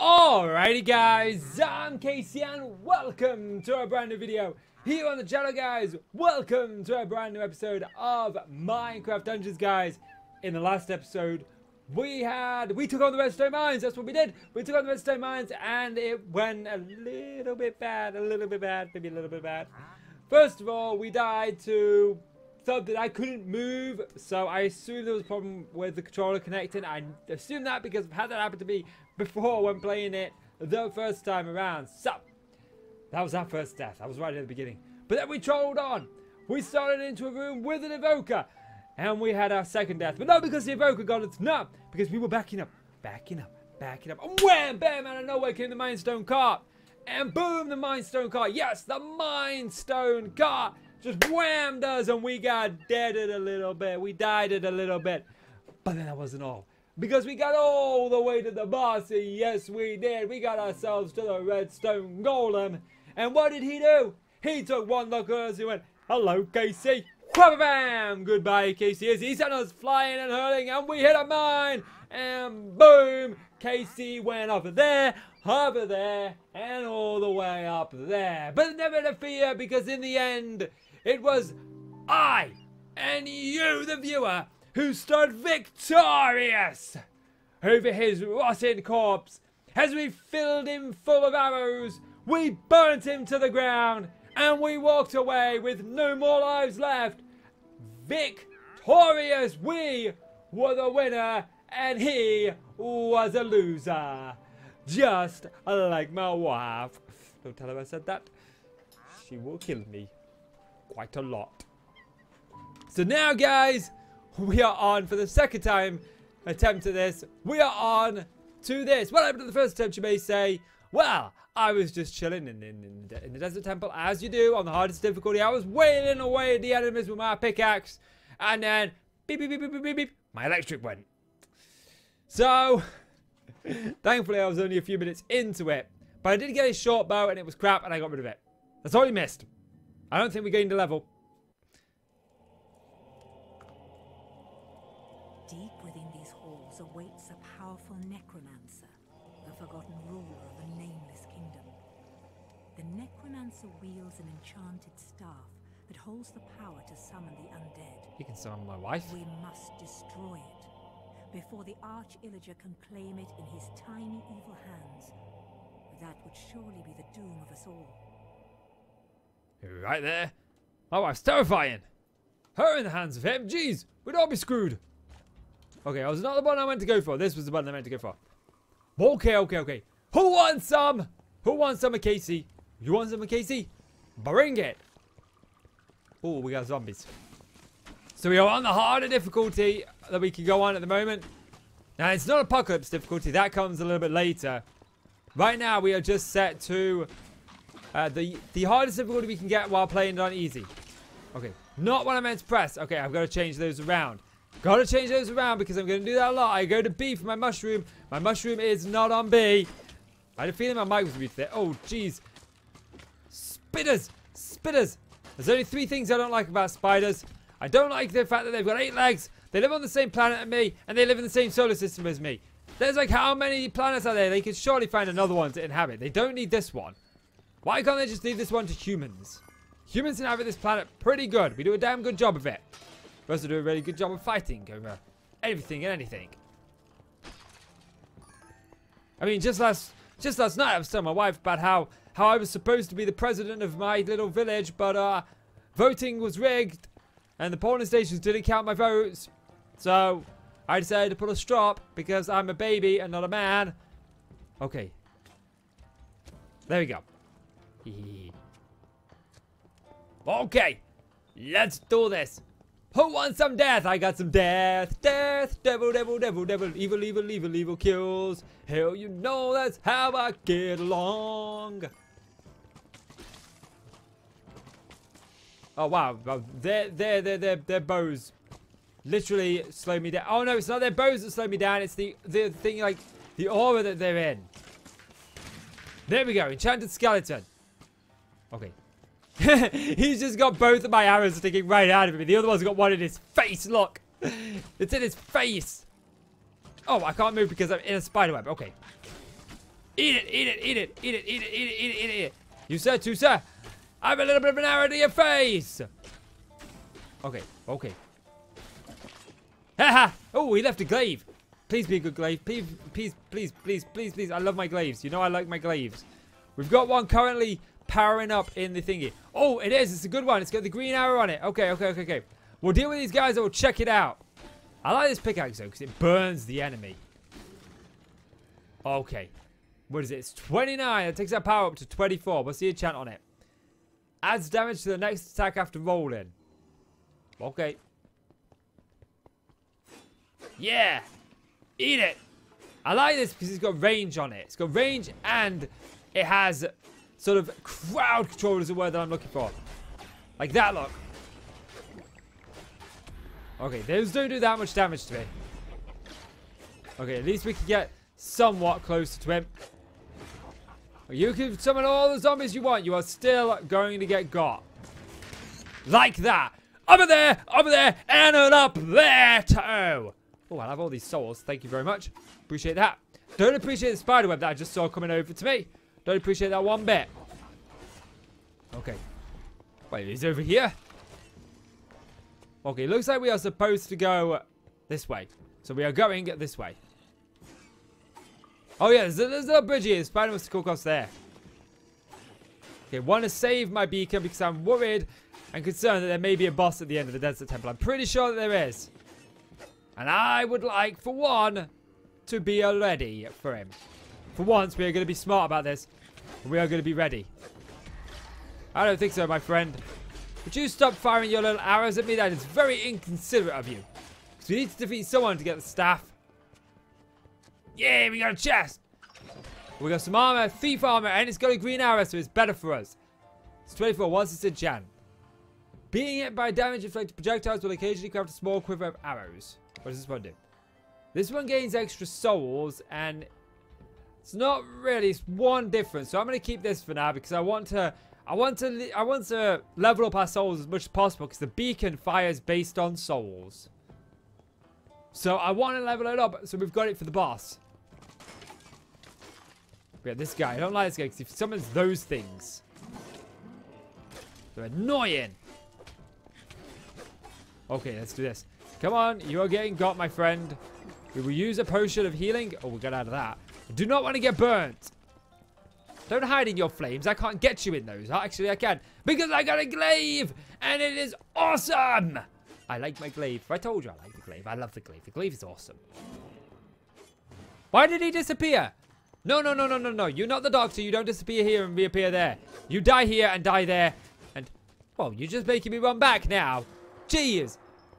Alrighty guys, I'm Casey and welcome to a brand new video here on the channel guys. Welcome to a brand new episode of Minecraft Dungeons guys. In the last episode we took on the redstone mines. That's what we did. We took on the redstone mines and it went a little bit bad, maybe a little bit bad. First of all, we died to something that I couldn't move, so I assume there was a problem with the controller connecting. I assume that because I've had that happen to me before when playing it the first time around. So that was our first death. I was right at the beginning, but then we trolled on. We started into a room with an evoker and we had our second death, but not because the evoker got us, no, because we were backing up, and wham bam, out of nowhere came the minestone cart, and boom, the minestone cart, yes, the minestone cart just whammed us and we got deaded a little bit. We died it a little bit. But then that wasn't all, because we got all the way to the boss. Yes, we did. We got ourselves to the Redstone Golem. And what did he do? He took one look at us. He went, hello, Casey. Wham-bam! Goodbye, Casey. He sent us flying and hurling and we hit a mine. And boom, Casey went over there, and all the way up there. But never to fear, because in the end, it was I and you, the viewer, who stood victorious over his rotting corpse. As we filled him full of arrows, we burnt him to the ground, and we walked away with no more lives left. Victorious, we were the winner, and he was a loser. Just like my wife. Don't tell her I said that. She will kill me. Quite a lot. So now guys, we are on for the second time attempt at this. We are on to this. What happened to the first attempt, you may say? Well, I was just chilling in the desert temple, as you do, on the hardest difficulty. I was wailing away at the enemies with my pickaxe. And then, beep, beep, beep, beep, beep, beep, beep, my electric went. So, thankfully I was only a few minutes into it. But I did get a short bow and it was crap and I got rid of it. That's all you missed. I don't think we gained a level. Deep within these halls awaits a powerful necromancer, the forgotten ruler of a nameless kingdom. The necromancer wields an enchanted staff that holds the power to summon the undead. You can summon my wife. We must destroy it before the Arch Illager can claim it in his tiny evil hands. That would surely be the doom of us all. Right there. My wife's terrifying. Her in the hands of him. Jeez, we'd all be screwed. Okay, that was not the one I meant to go for. This was the one I meant to go for. Okay, okay, okay. Who wants some? Who wants some of Casey? You want some of Casey? Bring it. Oh, we got zombies. So we are on the harder difficulty that we can go on at the moment. Now, it's not apocalypse difficulty. That comes a little bit later. Right now, we are just set to the hardest difficulty we can get while playing it on easy. Okay, not what I meant to press. Okay, I've got to change those around. Got to change those around because I'm going to do that a lot. I go to B for my mushroom. My mushroom is not on B. I had a feeling my mic was muted there. Oh, jeez. Spiders! Spiders! There's only three things I don't like about spiders. I don't like the fact that they've got 8 legs. They live on the same planet as me, and they live in the same solar system as me. There's like how many planets are there? They could surely find another one to inhabit. They don't need this one. Why can't they just leave this one to humans? Humans inhabit this planet pretty good. We do a damn good job of it. We also do a really good job of fighting over everything and anything. I mean, just last night I was telling my wife about how I was supposed to be the president of my little village, but voting was rigged, and the polling stations didn't count my votes. So I decided to pull a straw up because I'm a baby and not a man. Okay. There we go. Okay, let's do this. Who wants some death? I got some death. Death, devil, devil, devil, devil, evil, evil, evil, evil kills. Hell, you know that's how I get along. Oh wow, their bows literally slow me down. Oh no, it's not their bows that slow me down. It's the thing, like the aura that they're in. There we go, enchanted skeleton. Okay. He's just got both of my arrows sticking right out of me. The other one's got one in his face, look. It's in his face. Oh, I can't move because I'm in a spider web. Okay. Eat it, eat it, eat it, eat it, eat it, eat it, eat it, eat it. You said, I'm a little bit of an arrow to your face. Okay, okay. Haha! Oh, he left a glaive. Please be a good glaive. Please, please, please, please, please, please. I love my glaives. You know I like my glaives. We've got one currently powering up in the thingy. Oh, it is. It's a good one. It's got the green arrow on it. Okay, okay, okay, okay. We'll deal with these guys and we'll check it out. I like this pickaxe though because it burns the enemy. Okay. What is it? It's 29. It takes our power up to 24. We'll see a chant on it. Adds damage to the next attack after rolling. Okay. Yeah. Eat it. I like this because it's got range on it. It's got range and it has sort of crowd control is the word that I'm looking for. Like that, look. Okay, those don't do that much damage to me. Okay, at least we can get somewhat closer to him. You can summon all the zombies you want. You are still going to get got. Like that. Over there, and up there too. Oh, I have all these souls. Thank you very much. Appreciate that. Don't appreciate the spider web that I just saw coming over to me. Don't appreciate that one bit. Okay. Wait, he's over here. Okay, looks like we are supposed to go this way. So we are going this way. Oh yeah, there's a little bridge here. Spider must have caught us there. Okay, want to save my beacon because I'm worried and concerned that there may be a boss at the end of the Desert Temple. I'm pretty sure that there is. And I would like, for one, to be ready for him. For once, we are going to be smart about this. We are going to be ready. I don't think so, my friend. Would you stop firing your little arrows at me? That is very inconsiderate of you. Because we need to defeat someone to get the staff. Yeah, we got a chest. We got some armor, thief armor, and it's got a green arrow, so it's better for us. It's 24 once it's in Jan. Being hit by damage inflicted projectiles will occasionally craft a small quiver of arrows. What does this one do? This one gains extra souls, and it's not really, it's one difference. So I'm going to keep this for now because I want to level up our souls as much as possible because the beacon fires based on souls. So I want to level it up, so we've got it for the boss. Yeah, this guy. I don't like this guy because he summons those things. They're annoying. Okay, let's do this. Come on, you are getting got, my friend. We will use a potion of healing. Oh, we'll get out of that. I do not want to get burnt. Don't hide in your flames. I can't get you in those. Actually, I can. Because I got a glaive. And it is awesome. I like my glaive. I told you I like the glaive. I love the glaive. The glaive is awesome. Why did he disappear? No, no, no, no, no, no. You're not the doctor. You don't disappear here and reappear there. You die here and die there. And, well, you're just making me run back now. Jeez.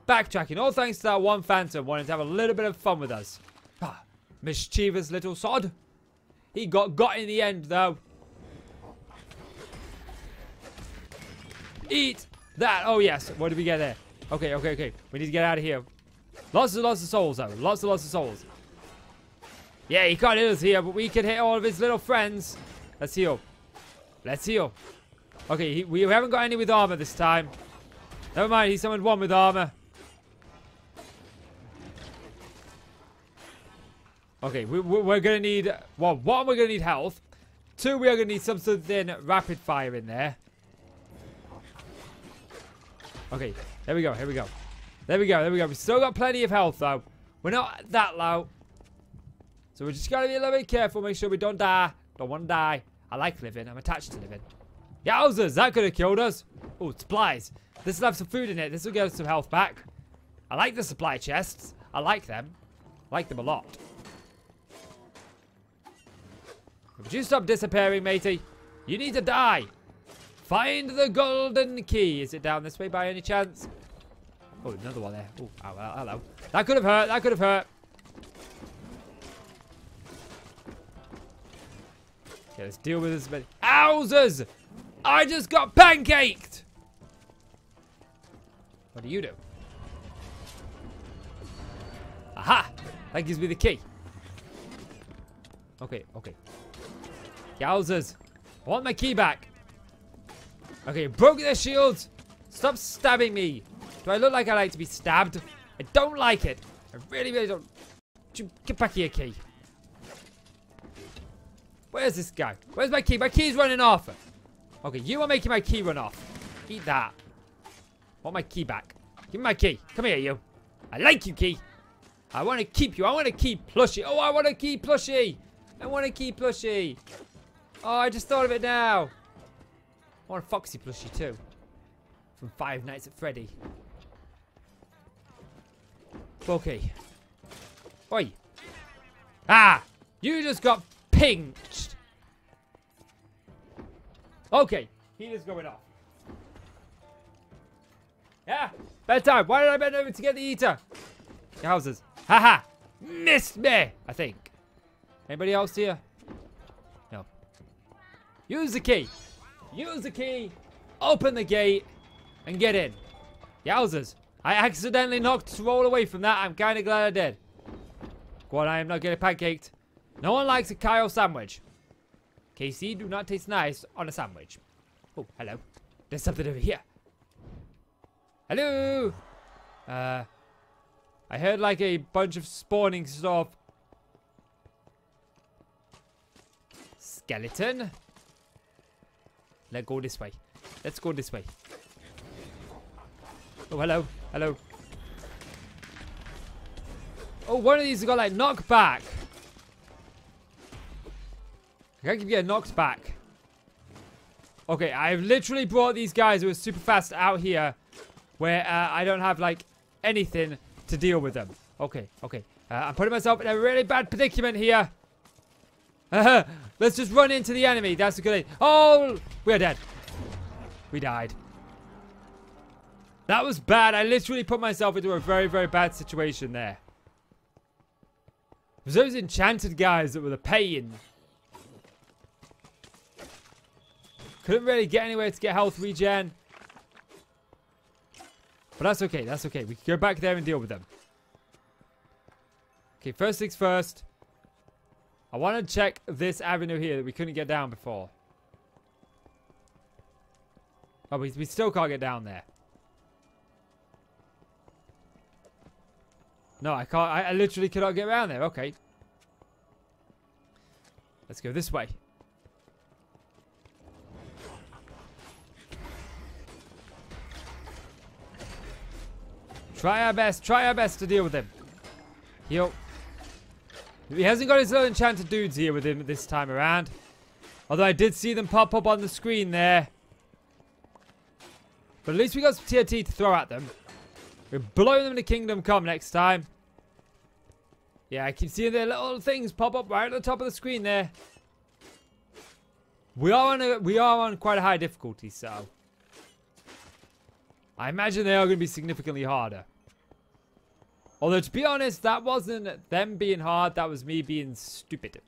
Backtracking. All thanks to that one phantom wanting to have a little bit of fun with us. Ah, mischievous little sod. He got in the end, though. Eat that. Oh, yes. What did we get there? Okay, okay, okay. We need to get out of here. Lots of souls, though. Lots of souls. Yeah, he can't hit us here, but we can hit all of his little friends. Let's heal. Let's heal. Okay, we haven't got any with armor this time. Never mind. He summoned one with armor. Okay, we're going to need... Well, one, we're going to need health. Two, we are going to need something rapid fire in there. Okay, there we go, here we go. There we go, there we go. We've still got plenty of health, though. We're not that low. So we're just got to be a little bit careful. Make sure we don't die. Don't want to die. I like living. I'm attached to living. Yowzers, that could have killed us. Oh, supplies. This will have some food in it. This will get us some health back. I like the supply chests. I like them. I like them a lot. Would you stop disappearing, matey? You need to die. Find the golden key. Is it down this way by any chance? Oh, another one there. Oh, hello. That could have hurt. That could have hurt. Okay, let's deal with this. Owzers! I just got pancaked! What do you do? Aha! That gives me the key. Okay, okay. Yowzers. I want my key back. Okay, broke their shields. Stop stabbing me. Do I look like I like to be stabbed? I don't like it. I really, really don't. Get back here, key. Where's this guy? Where's my key? My key's running off. Okay, you are making my key run off. Eat that. I want my key back. Give me my key. Come here, you. I like you, key. I want to keep you. I want to keep plushie. Oh, I want to keep plushie. I want to keep plushie. Oh, I just thought of it now. I want a Foxy plushie, too. From Five Nights at Freddy. Okay. Oi. Ah! You just got pinched. Okay. He is going off. Yeah. Bedtime. Why did I bend over to get the eater? Your houses. Haha. Missed me, I think. Anybody else here? No. Use the key. Use the key. Open the gate. And get in. Yowzers. I accidentally knocked roll away from that. I'm kind of glad I did. Go on, I am not getting pancaked. No one likes a Kyle sandwich. Casey do not taste nice on a sandwich. Oh, hello. There's something over here. Hello. I heard like a bunch of spawning stuff. Skeleton. Let's go this way. Let's go this way. Oh, hello. Hello. Oh, one of these has got, like, knocked back. I can't keep getting knocked back. Okay, I've literally brought these guys who are super fast out here where I don't have, like, anything to deal with them. Okay, okay. I'm putting myself in a really bad predicament here. Let's just run into the enemy. That's a good idea. Oh, we're dead. We died. That was bad. I literally put myself into a very, very bad situation there. It was those enchanted guys that were the pain. Couldn't really get anywhere to get health regen. But that's okay. That's okay. We can go back there and deal with them. Okay, first things first. I want to check this avenue here that we couldn't get down before. Oh, we still can't get down there. No, I can't. I literally cannot get around there. Okay. Let's go this way. Try our best. Try our best to deal with him. Heal. He hasn't got his little enchanted dudes here with him this time around. Although I did see them pop up on the screen there. But at least we got some TNT to throw at them. We're blowing them to Kingdom Come next time. Yeah, I keep seeing their little things pop up right at the top of the screen there. We are on quite a high difficulty, so I imagine they are going to be significantly harder. Although, to be honest, that wasn't them being hard. That was me being stupid.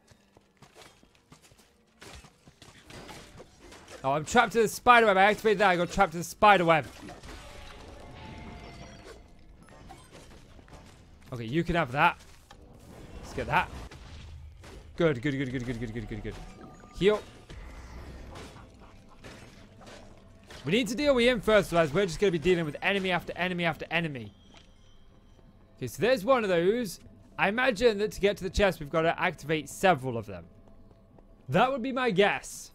Oh, I'm trapped in the spider web. I activated that. I got trapped in the spider web. Okay, you can have that. Let's get that. Good, good, good, good, good, good, good, good, good. Heal. We need to deal with him first, otherwise we're just going to be dealing with enemy after enemy after enemy. Okay, so there's one of those. I imagine that to get to the chest, we've got to activate several of them. That would be my guess.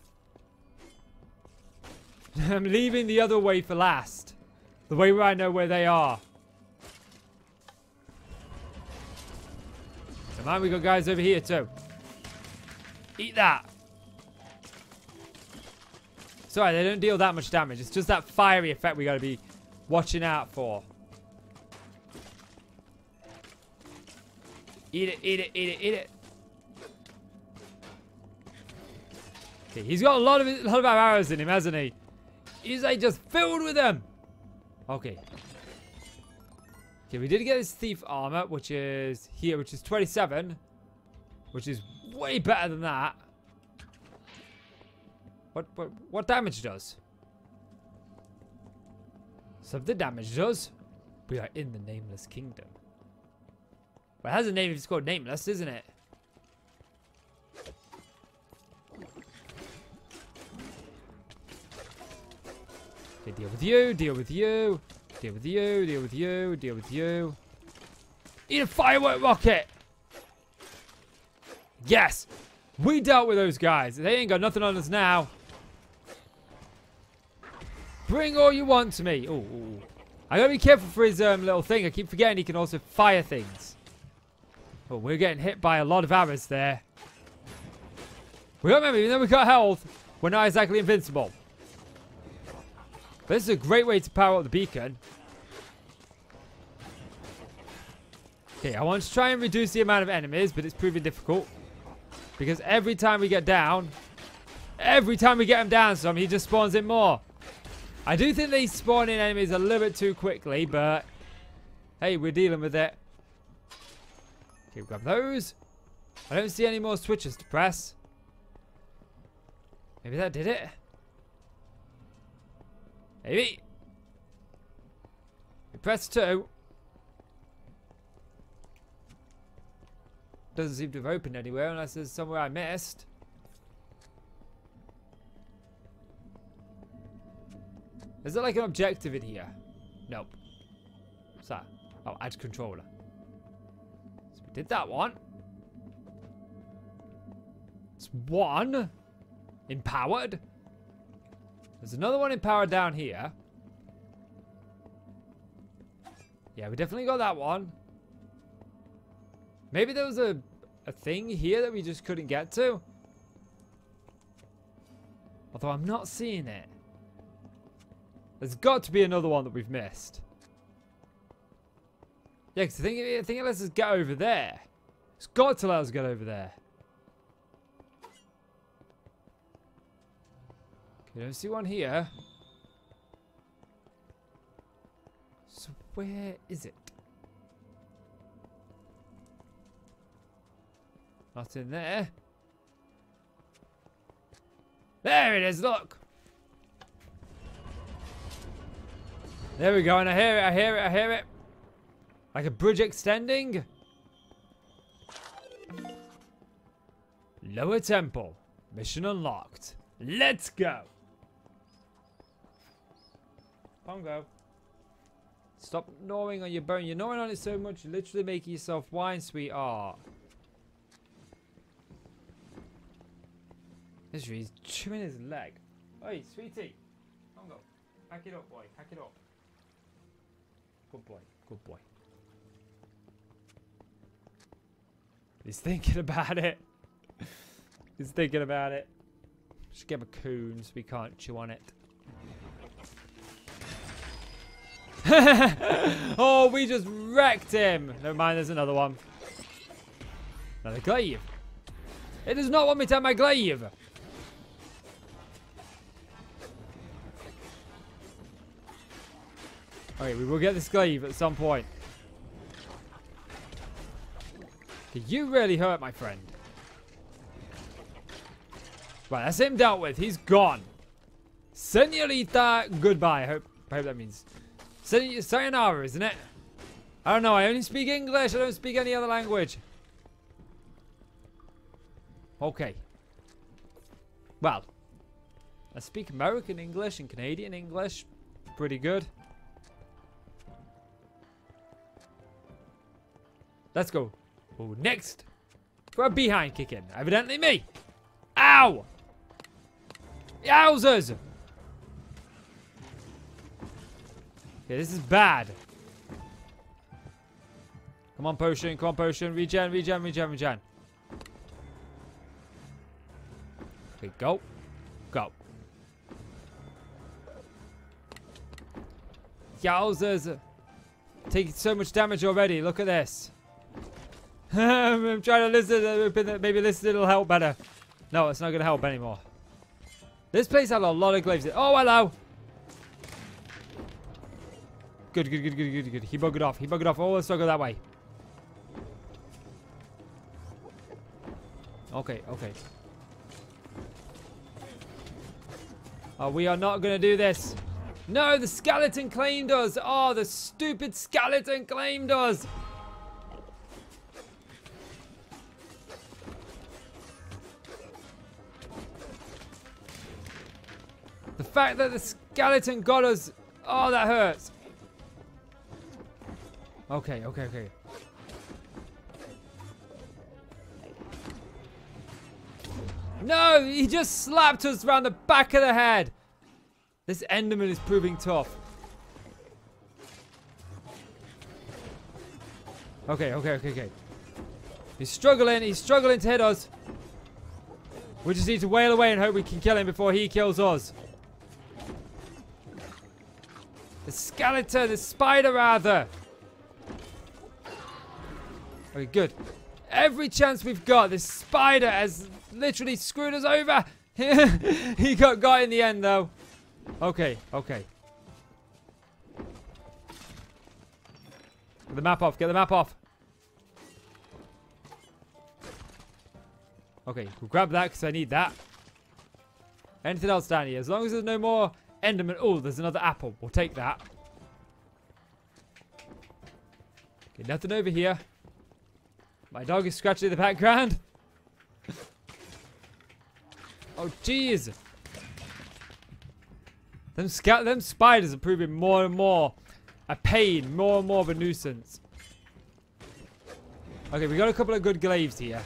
I'm leaving the other way for last. The way where I know where they are. Man, we got guys over here too. Eat that. Sorry, they don't deal that much damage. It's just that fiery effect we gotta be watching out for. Eat it, eat it, eat it, eat it. Okay, he's got a lot of arrows in him, hasn't he? He's like just filled with them. Okay. Okay, we did get his thief armor, which is here, which is 27. Which is way better than that. What damage does? Something damage does. We are in the Nameless Kingdom. Well, it has a name if it's called Nameless, isn't it? Okay, deal with you, deal with you. Deal with you, deal with you, deal with you. Eat a firework rocket! Yes! We dealt with those guys. They ain't got nothing on us now. Bring all you want to me. Ooh. I gotta be careful for his little thing. I keep forgetting he can also fire things. Oh, we're getting hit by a lot of arrows there. We gotta remember, even though we've got health, we're not exactly invincible. But this is a great way to power up the beacon. Okay, I want to try and reduce the amount of enemies, but it's proving difficult. Because every time we get him down some, he just spawns in more. I do think they spawn in enemies a little bit too quickly, but hey, we're dealing with it. Okay, grab those. I don't see any more switches to press. Maybe that did it. Maybe. We press 2. Doesn't seem to have opened anywhere unless there's somewhere I missed. Is there like an objective in here? Nope. What's that? Oh, add controller. So we did that one. It's one. Empowered. There's another one empowered down here. Yeah, we definitely got that one. Maybe there was a thing here that we just couldn't get to. Although I'm not seeing it. There's got to be another one that we've missed. Yeah, because I think it lets us get over there. It's got to let us get over there. Okay, I don't see one here. So where is it? Not in there. There it is, look! There we go, and I hear it. Like a bridge extending. Lower Temple. Mission unlocked. Let's go! Pongo. Stop gnawing on your bone. You're gnawing on it so much, you're literally making yourself wine, sweetheart. He's chewing his leg. Oi, sweetie. Pongo. Hack it up, boy. Hack it up. Good boy. Good boy. He's thinking about it. He's thinking about it. Just give him a coon so we can't chew on it. Oh, we just wrecked him. Never mind, there's another one. Another glaive. It does not want me to have my glaive. Okay, we will get this glaive at some point. Okay, you really hurt, my friend. Right, that's him dealt with. He's gone. Senorita, goodbye. I hope that means... Sayonara, isn't it? I don't know. I only speak English. I don't speak any other language. Okay. Well. I speak American English and Canadian English. Pretty good. Let's go. Oh, next. Got a behind kick in. Evidently me. Ow! Yowzers! Okay, this is bad. Come on, potion. Come on, potion. Regen. Okay, go. Go. Yowzers. Taking so much damage already. Look at this. I'm trying to listen. Maybe listening will help better. No, it's not going to help anymore. This place had a lot of glaives. Oh, hello. Good. He buggered off. Oh, let's not go that way. Okay. Oh, we are not going to do this. No, the skeleton claimed us. Oh, the stupid skeleton claimed us. The fact that the skeleton got us. Oh, that hurts. Okay. No, he just slapped us round the back of the head. This Enderman is proving tough. Okay. He's struggling to hit us. We just need to wail away and hope we can kill him before he kills us. The skeleton, the spider rather. Okay, good. Every chance we've got, this spider has literally screwed us over. He got in the end though. Okay. Get the map off, Okay, we'll grab that because I need that. Anything else down here? As long as there's no more Enderman. Oh, there's another apple. We'll take that. Okay, nothing over here. My dog is scratching in the background. Oh, jeez. Them spiders are proving more and more a pain, more and more of a nuisance. Okay, we got a couple of good glaives here.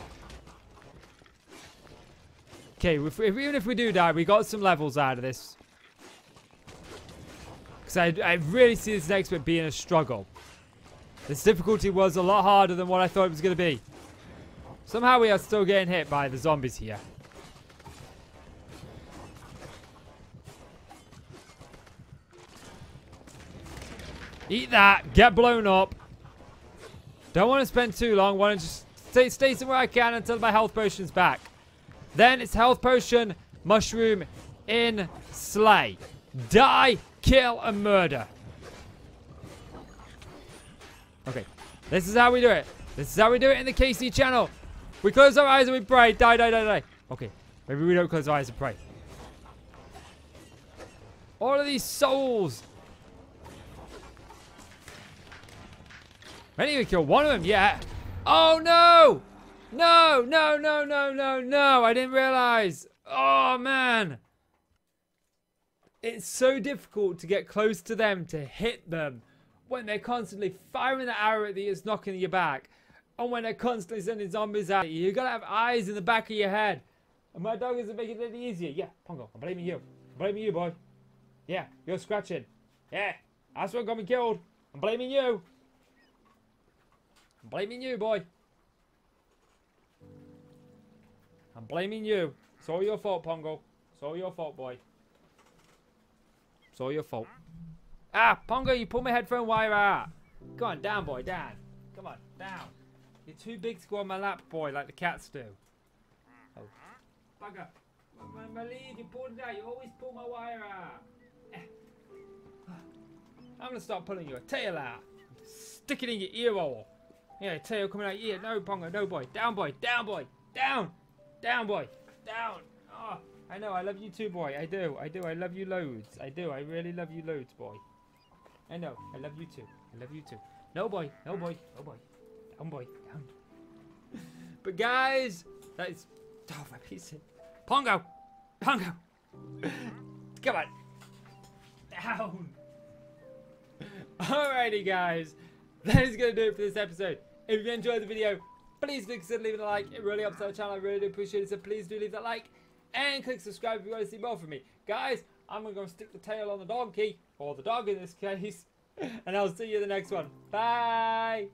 Okay, even if we do die, we got some levels out of this. Because I really see this next bit being a struggle. This difficulty was a lot harder than what I thought it was going to be. Somehow we are still getting hit by the zombies here. Eat that. Get blown up. Don't want to spend too long. Want to just stay somewhere I can until my health potion's back. Then it's health potion, mushroom, in, slay. Die, kill, and murder. Okay. This is how we do it. This is how we do it in the KC channel. We close our eyes and we pray. Die. Okay. Maybe we don't close our eyes and pray. All of these souls. I didn't even kill one of them yet. Oh, no. No. I didn't realize. Oh, man. It's so difficult to get close to them, to hit them, when they're constantly firing the arrow at you, it's knocking you back. And when they're constantly sending zombies at you, you got to have eyes in the back of your head. And my dog isn't making it any easier. Yeah, Pongo, I'm blaming you. I'm blaming you, boy. Yeah, you're scratching. Yeah, that's what got me killed. I'm blaming you. I'm blaming you, boy. I'm blaming you. It's all your fault, Pongo. It's all your fault, boy. It's all your fault. Ah, Pongo, you pulled my headphone wire out. Come on, down, boy, down. Come on, down. You're too big to go on my lap, boy, like the cats do. Oh. Bugger. My lead, you pulled it out. You always pull my wire out. I'm going to start pulling your tail out. Stick it in your ear hole. Yeah, tail coming out your ear. No, Pongo, no, boy. Down, boy, down, boy. Down. Down, boy. Down. Oh, I know. I love you too, boy. I do. I love you loads. I do. I really love you loads, boy. I know. I love you too. I love you too. No, boy. No, boy. No, boy. Down, boy. Down. But, guys, that is... Oh, my piece of... Pongo. Pongo. Come on. Down. Alrighty, guys. That is going to do it for this episode. If you enjoyed the video... please do consider leaving a like. It really helps our channel. I really do appreciate it. So please do leave that like. And click subscribe if you want to see more from me. Guys, I'm going to go stick the tail on the donkey. Or the dog in this case. And I'll see you in the next one. Bye.